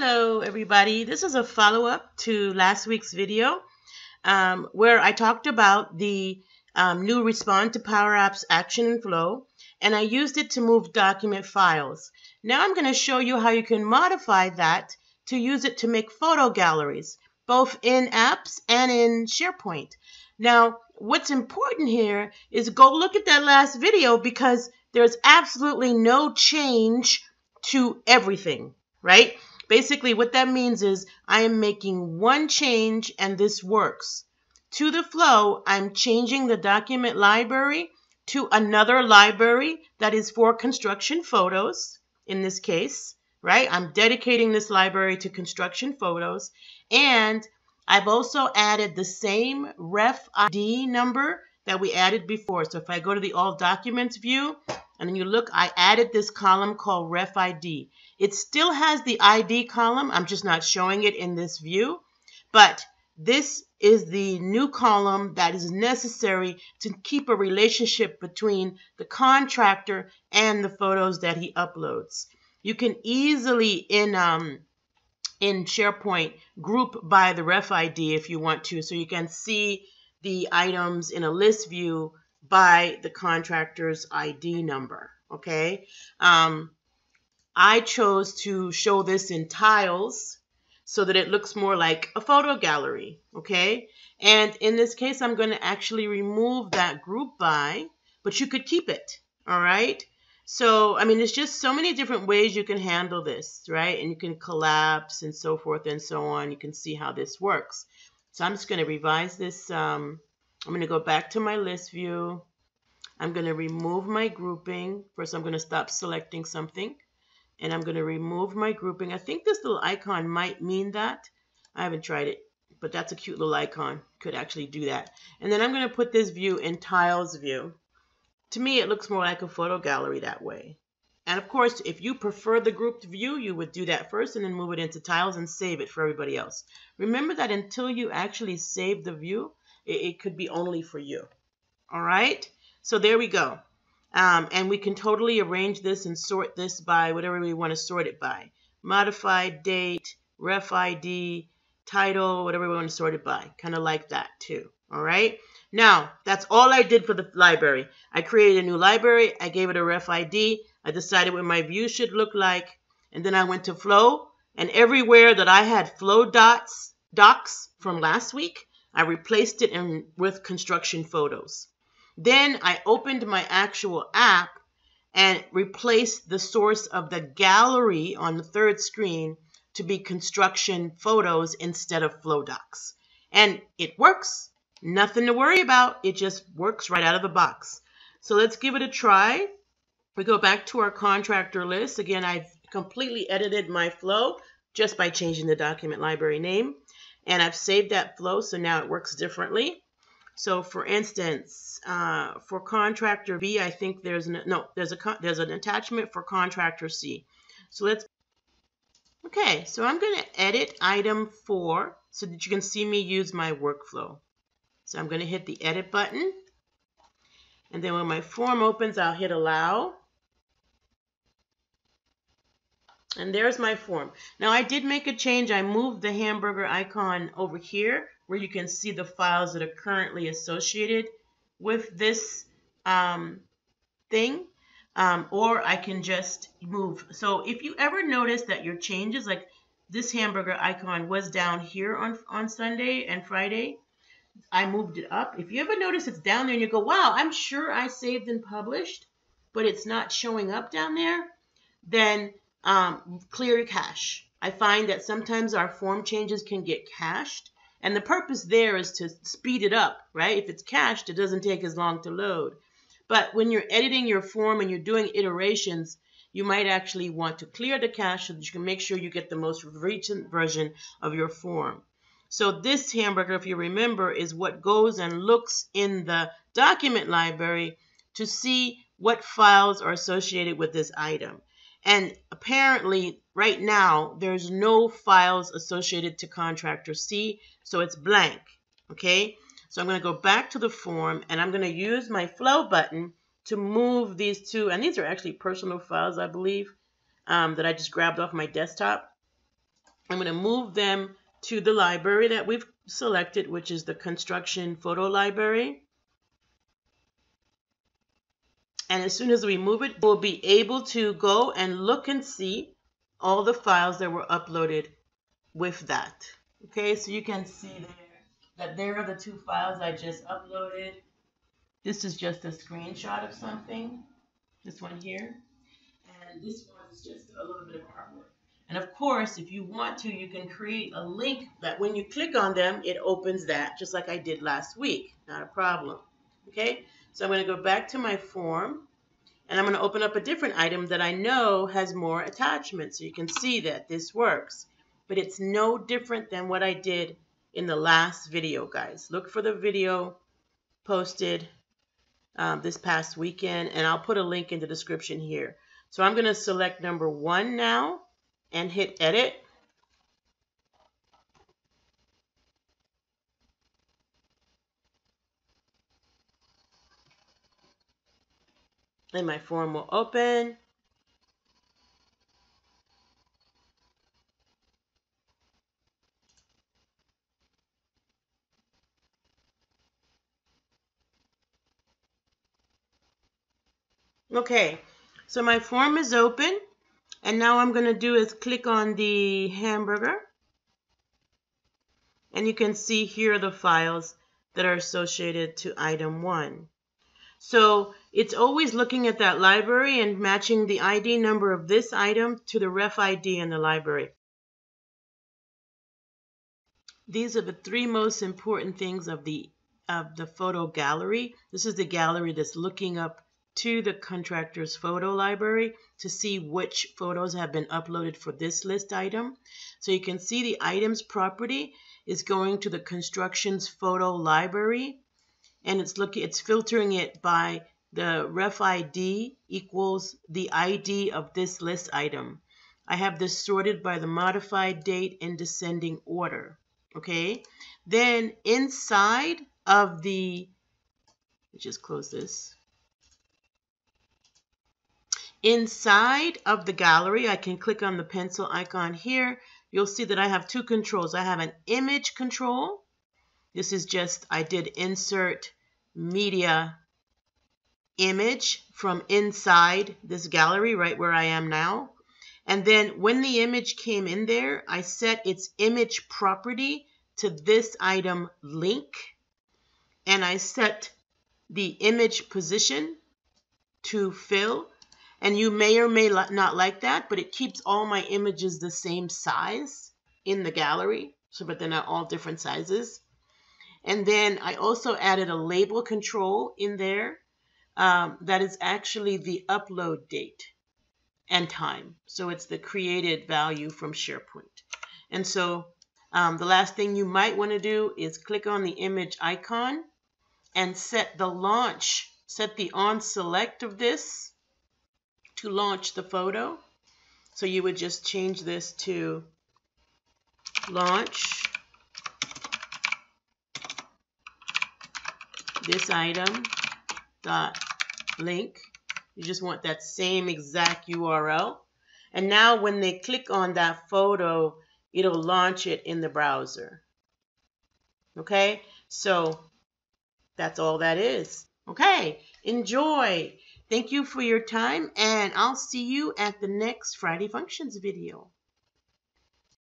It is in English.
Hello everybody, this is a follow-up to last week's video where I talked about the new Respond to Power Apps action and flow, and I used it to move document files. Now I'm going to show you how you can modify that to use it to make photo galleries, both in apps and in SharePoint. Now what's important here is go look at that last video because there's absolutely no change to everything, right? Basically, what that means is I am making one change and this works. To the flow, I'm changing the document library to another library that is for construction photos, in this case, right? I'm dedicating this library to construction photos. And I've also added the same Ref ID number that we added before. So if I go to the All Documents view, and then you look, I added this column called Ref ID. It still has the ID column. I'm just not showing it in this view, but this is the new column that is necessary to keep a relationship between the contractor and the photos that he uploads. You can easily, in SharePoint, group by the Ref ID if you want to, so you can see the items in a list view by the contractor's ID number, okay? I chose to show this in tiles so that it looks more like a photo gallery, okay? And in this case, I'm going to actually remove that group by, but you could keep it, all right? So, I mean, there's just so many different ways you can handle this, right? And you can collapse and so forth and so on. You can see how this works. So I'm just going to revise this. I'm going to go back to my list view. I'm going to remove my grouping. First, I'm going to stop selecting something, and I'm going to remove my grouping. I think this little icon might mean that. I haven't tried it, but that's a cute little icon. Could actually do that. And then I'm going to put this view in tiles view. To me, it looks more like a photo gallery that way. And of course, if you prefer the grouped view, you would do that first and then move it into tiles and save it for everybody else. Remember that until you actually save the view, it could be only for you. All right, so there we go. And we can totally arrange this and sort this by whatever we want to sort it by. Modified, date, Ref ID, title, whatever we want to sort it by. Kind of like that too, all right? Now, that's all I did for the library. I created a new library. I gave it a Ref ID. I decided what my view should look like. And then I went to Flow. And everywhere that I had Flow docs from last week, I replaced it with construction photos. Then I opened my actual app and replaced the source of the gallery on the third screen to be construction photos instead of flow docs. And it works. Nothing to worry about. It just works right out of the box. So let's give it a try. We go back to our contractor list. Again, I've completely edited my flow just by changing the document library name. And I've saved that flow, so now it works differently. So for instance, for contractor B, I think there's an attachment for contractor C. So let's, okay, so I'm gonna edit item 4 so that you can see me use my workflow. So I'm gonna hit the edit button. And then when my form opens, I'll hit allow. And there's my form. Now I did make a change. I moved the hamburger icon over here where you can see the files that are currently associated with this thing, or I can just move. So if you ever notice that your changes, like this hamburger icon was down here on Sunday and Friday, I moved it up. If you ever notice it's down there and you go, wow, I'm sure I saved and published, but it's not showing up down there, then clear your cache. I find that sometimes our form changes can get cached, and the purpose there is to speed it up, right? If it's cached, it doesn't take as long to load. But when you're editing your form and you're doing iterations, you might actually want to clear the cache so that you can make sure you get the most recent version of your form. So this hamburger, if you remember, is what goes and looks in the document library to see what files are associated with this item. And apparently right now there's no files associated to contractor C, so it's blank, okay? So I'm going to go back to the form and I'm going to use my flow button to move these two, and these are actually personal files, I believe, that I just grabbed off my desktop. I'm going to move them to the library that we've selected, which is the construction photo library. And as soon as we move it, we'll be able to go and look and see all the files that were uploaded with that. Okay, so you can see there that there are the two files I just uploaded. This is just a screenshot of something, this one here. And this one is just a little bit of artwork. And of course, if you want to, you can create a link that when you click on them, it opens that, just like I did last week. Not a problem. Okay, so I'm going to go back to my form, and I'm going to open up a different item that I know has more attachments. So you can see that this works, but it's no different than what I did in the last video, guys. Look for the video posted this past weekend, and I'll put a link in the description here. So I'm going to select number 1 now and hit edit. And my form will open. Okay, so my form is open. And now I'm going to do is click on the hamburger. And you can see here are the files that are associated to item 1. So it's always looking at that library and matching the ID number of this item to the ref ID in the library. These are the 3 most important things of the photo gallery. This is the gallery that's looking up to the contractor's photo library to see which photos have been uploaded for this list item. So you can see the items property is going to the construction's photo library, and it's filtering it by the ref ID equals the ID of this list item. I have this sorted by the modified date in descending order. Okay, then inside of the, let's just close this. Inside of the gallery, I can click on the pencil icon here. You'll see that I have 2 controls. I have an image control. This is just, I did insert media image from inside this gallery right where I am now. And then when the image came in there, I set its image property to this item link. And I set the image position to fill. And you may or may not like that, but it keeps all my images the same size in the gallery, so but they're not all different sizes. And then I also added a label control in there that is actually the upload date and time. So it's the created value from SharePoint. And so the last thing you might want to do is click on the image icon and set the launch, set the on select of this to launch the photo. So you would just change this to launch this item dot link. You just want that same exact URL. And now when they click on that photo, it'll launch it in the browser. Okay, so that's all that is. Okay, enjoy. Thank you for your time, and I'll see you at the next Friday Functions video.